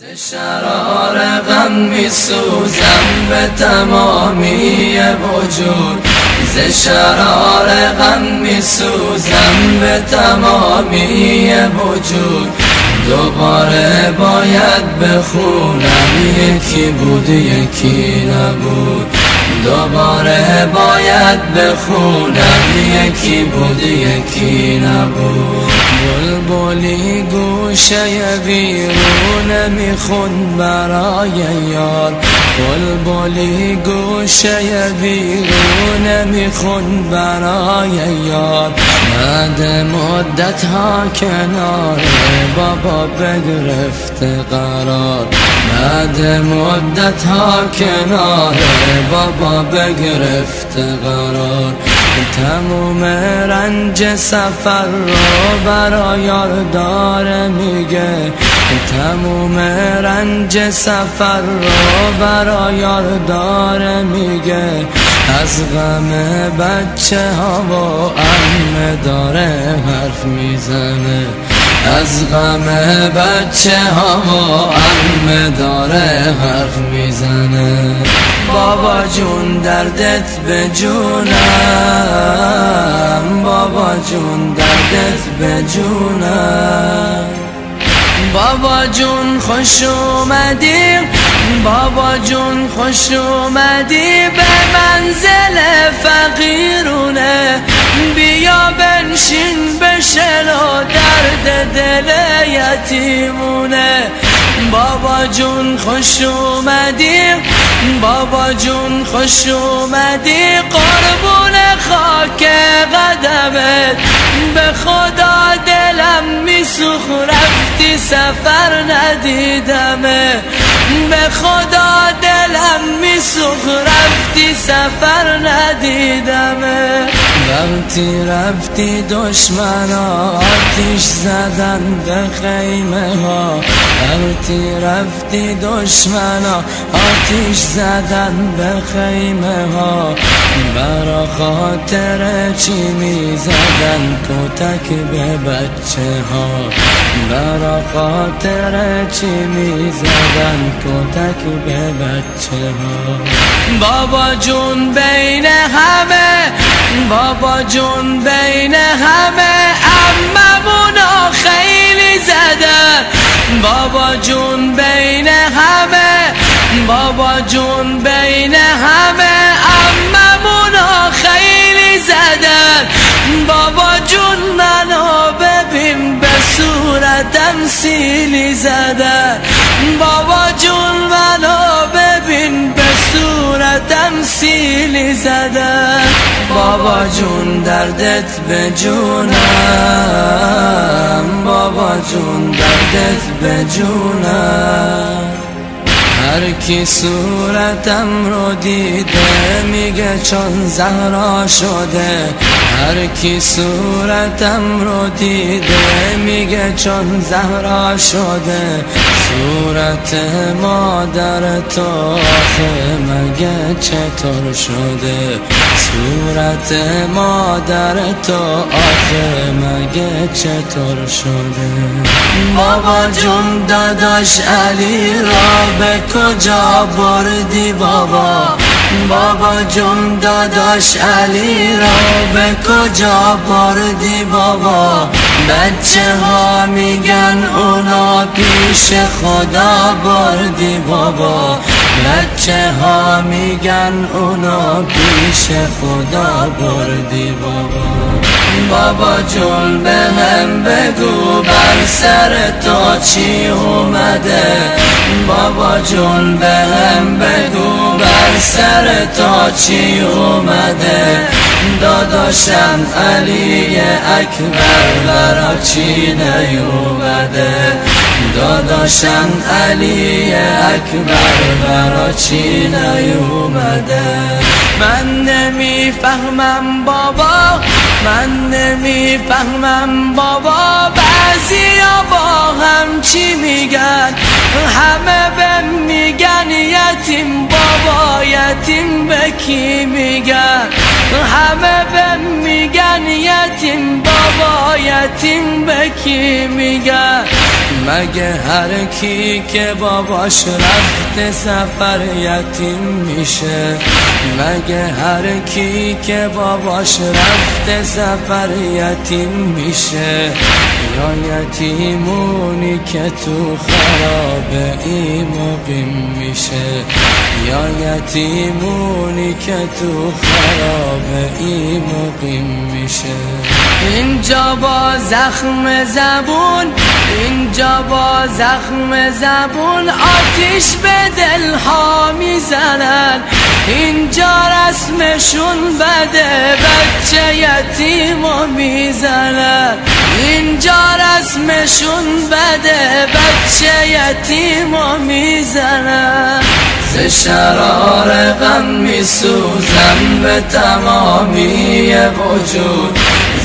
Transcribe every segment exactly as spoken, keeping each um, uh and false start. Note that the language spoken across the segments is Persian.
ز شرار غم می سوزم به تمامی وجود، ز شرار غم می سوزم به تمامی وجود. دوباره باید بخونم یکی بود یکی نبود، دوباره باید بخونم یکی بود یکی نبود. بلبلی گوشه ویرونه میخوند برای یار، بلبلی گوشه ویرونه میخوند برای یار. بعد مدت ها کنار بابا بگرفته قرار، بعد مدت ها کنار بابا بگرفته قرار. تموم رنج سفر رو برای یار داره میگه، تموم رنج سفر رو برای یار داره میگه. از غم بچه ها و عمه داره حرف میزنه، از غم بچه ها و عمه داره حرف میزنه. بابا جون دردت به جونم، بابا جون دردت به جونم، بابا جون خوش اومدی، بابا جون خوش اومدی به منزل فقیرونه. بیا بنشین بشنو درد دل یتیمونه. بابا جون خوش اومدی، بابا جون خوش اومدی، قربون خاک قدمت به خدا دلم میسوخت رفتی سفر ندیدمه، به خدا دلم میسوخت رفتی سفر ندیدمه. وقتی رفتی دشمنا آتیش زدن به خیمه ها، وقتی رفتی دشمنا آتیش زدن به خیمه ها. برا خاطر چی می زدن کتک به بچه ها، برا خاطر چی می زدن کتک به بچه ها. بابا جون بین همه، بابا جون بین همه عممونا خیلی زدن، بابا جون بین همه، بابا جون بین همه عممونا خیلی زدن. بابا جون منو ببین به صورتم سیلی زدن، بابا جون منو ببین به صورتم سیلی زدن. بابا جون دردت به جونم، بابا جون دردت به جونم. هر کی صورتم رو دیده میگه چون زهرا شده، هر کی صورتم رو دیده میگه چون زهرا شده. صورت مادر تو آخه مگه چطور شده، صورت مادر تو آخه مگه چطور شده. بابا جون داداش علی را به کجا بردی بابا، بابا جون داداش علی را به کجا بردی بابا. بچه ها میگن اونا پیش خدا بردی بابا، بچه ها میگن اونا پیش خدا بردی بابا. بابا جون به هم بگو بر سر تا چی اومده، بابا جون به هم بگو بر سر تا چی اومده. داداشم علی اکبر برا چی نیومده، داداشم علی اکبر برا چی نیومده. من نمیفهمم بابا، من نمیفهمم بابا، بعضیا با هم چی میگن، همه به میگن یتیم بابا، یتیم به کی میگن، همه به میگن یتیم بابا، یتیم به کی میگن. مگه هر کی که باباش رفته سفر یتیم میشه؟ مگه هر کی که باباش رفته سفر یتیم میشه؟ یا یتیمونی که تو خراب این مبین میشه؟ یا یتیمونی که تو خراب این مبین میشه؟ اینجا با زخم زبون، اینجا با زخم زبون آتیش به دلها میزنن، اینجا رسمشون بده بچه یتیمو میزنن، اینجا رسمشون بده بچه یتیمو میزنن. ز شرار غم میسوزم به تمامی وجود،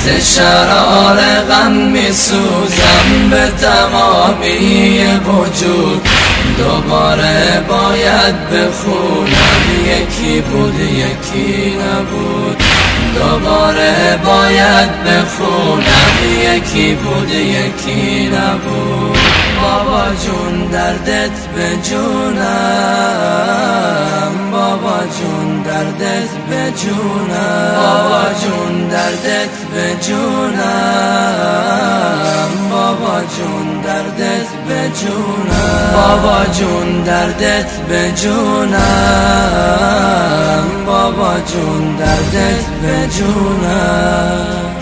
ز شرار غم میسوزم به تمامی وجود، دوباره باید بخونم یکی بود یکی نبود، دوباره باید بخونم یکی بود یکی نبود. بابا جون دردت به جونم، بابا جون دردت به جونم، بابا جون دردت به جونم، بابا جون دردت به جونم، بابا جون دردت به جونم، بابا جون دردت به جونم.